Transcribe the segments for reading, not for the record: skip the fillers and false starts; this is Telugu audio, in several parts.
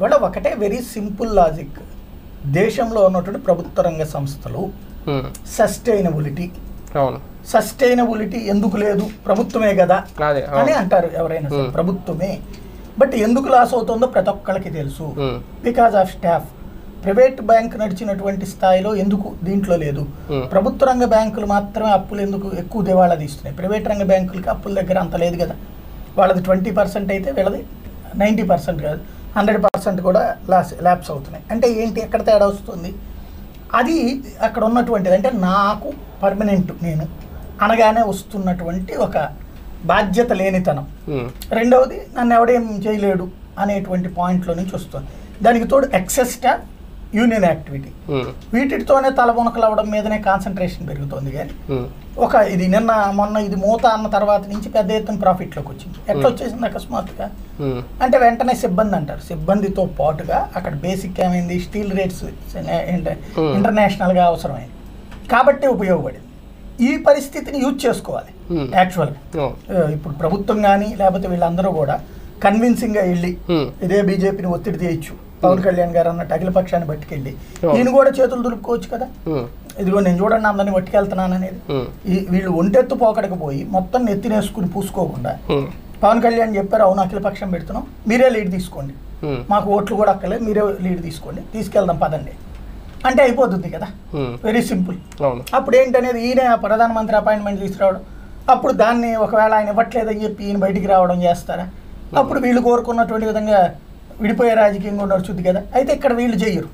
మేడం ఒకటే వెరీ సింపుల్ లాజిక్. దేశంలో ఉన్నటువంటి ప్రభుత్వ రంగ సంస్థలు సస్టైనబిలిటీ, సస్టైనబిలిటీ ఎందుకు లేదు, ప్రభుత్వమే కదా అని అంటారు ఎవరైనా, ప్రభుత్వమే. బట్ ఎందుకు లాస్ అవుతుందో ప్రతి ఒక్కళ్ళకి తెలుసు, because of staff. Private bank నడిచినటువంటి స్థాయిలో ఎందుకు దీంట్లో లేదు? ప్రభుత్వ రంగ బ్యాంకులు మాత్రమే అప్పులు ఎందుకు ఎక్కువ దివాళా తీస్తున్నాయి? ప్రైవేట్ రంగ బ్యాంకులకి అప్పుల దగ్గర అంత లేదు కదా, వాళ్ళది 20% అయితే వీళ్ళది 90% కాదు 100% కూడా ల్యాప్స్ అవుతున్నాయి. అంటే ఏంటి, ఎక్కడ తేడా వస్తుంది? అది అక్కడ ఉన్నటువంటిది, అంటే నాకు పర్మనెంట్ నేను అనగానే వస్తున్నటువంటి ఒక బాధ్యత లేనితనం. రెండవది నన్ను ఎవడేం చేయలేడు అనేటువంటి పాయింట్లో నుంచి వస్తుంది. దానికి తోడు ఎక్సెస్ స్టాఫ్, యూనియన్ యాక్టివిటీ, వీటితోనే తలబొనకలు అవ్వడం మీదనే కాన్సన్ట్రేషన్ పెరుగుతుంది. కానీ ఒక ఇది నిన్న మొన్న ఇది మూత అన్న తర్వాత నుంచి పెద్ద ఎత్తున ప్రాఫిట్లోకి వచ్చింది. ఎట్లా వచ్చేసింది? అకస్మాత్తుగా. అంటే వెంటనే సిబ్బంది అంటారు, సిబ్బందితో పాటుగా అక్కడ బేసిక్ ఏమైంది, స్టీల్ రేట్స్ ఇంటర్నేషనల్గా అవసరమైంది కాబట్టి ఉపయోగపడింది. ఈ పరిస్థితిని యూజ్ చేసుకోవాలి యాక్చువల్గా. ఇప్పుడు ప్రభుత్వం కానీ లేకపోతే వీళ్ళందరూ కూడా కన్విన్సింగ్గా వెళ్ళి ఇదే బీజేపీని ఒత్తిడి చేయొచ్చు. పవన్ కళ్యాణ్ గారు అన్నట్టు అఖిల పక్షాన్ని పట్టుకెళ్ళి ఈయన కూడా చేతులు దులుపుకోవచ్చు కదా, ఇదిగో నేను చూడండి అందరిని పట్టుకెళ్తున్నాను అనేది. వీళ్ళు ఒంటెత్తు పోకడకపోయి మొత్తం నెత్తినేసుకుని పూసుకోకుండా పవన్ కళ్యాణ్ చెప్పారు, అవును అఖిల పక్షం పెడుతున్నాం, మీరే లీడ్ తీసుకోండి, మాకు ఓట్లు కూడా అక్కర్లేదు, మీరే లీడ్ తీసుకోండి, తీసుకెళ్దాం పదండి అంటే అయిపోతుంది కదా, వెరీ సింపుల్. అప్పుడు ఏంటనేది ఈయన ప్రధానమంత్రి అపాయింట్మెంట్ తీసుకురావడం, అప్పుడు దాన్ని ఒకవేళ ఆయన ఇవ్వట్లేదని చెప్పి ఈయన బయటికి రావడం చేస్తారా? అప్పుడు వీళ్ళు కోరుకున్నటువంటి విధంగా విడిపోయే రాజకీయం కూడా నడుచుద్ది కదా. అయితే ఇక్కడ వీళ్ళు చెయ్యరు,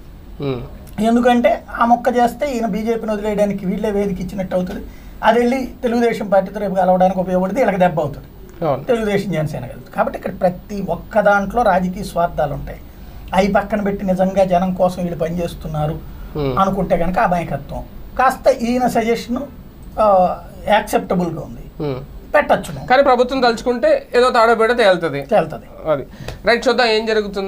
ఎందుకంటే ఆ మొక్క చేస్తే ఈయన బీజేపీని వదిలేయడానికి వీళ్ళే వేదిక ఇచ్చినట్టు అవుతుంది. అది వెళ్ళి తెలుగుదేశం పార్టీతో రేపు కలవడానికి ఉపయోగపడుతుంది, వీళ్ళకి దెబ్బ అవుతుంది, తెలుగుదేశం జనసేన కలుగుతుంది. కాబట్టి ఇక్కడ ప్రతి ఒక్క దాంట్లో రాజకీయ స్వార్థాలు ఉంటాయి. అవి పక్కన పెట్టి నిజంగా జనం కోసం వీళ్ళు పనిచేస్తున్నారు అనుకుంటే కనుక అమాయకత్వం. కాస్త ఈయన సజెషన్ యాక్సెప్టబుల్గా ఉంది, పెట్టచ్చు. కానీ ప్రభుత్వం తలుచుకుంటే ఏదో తాడోపేట తేలుతుంది. రైట్, చూద్దాం ఏం జరుగుతుంది.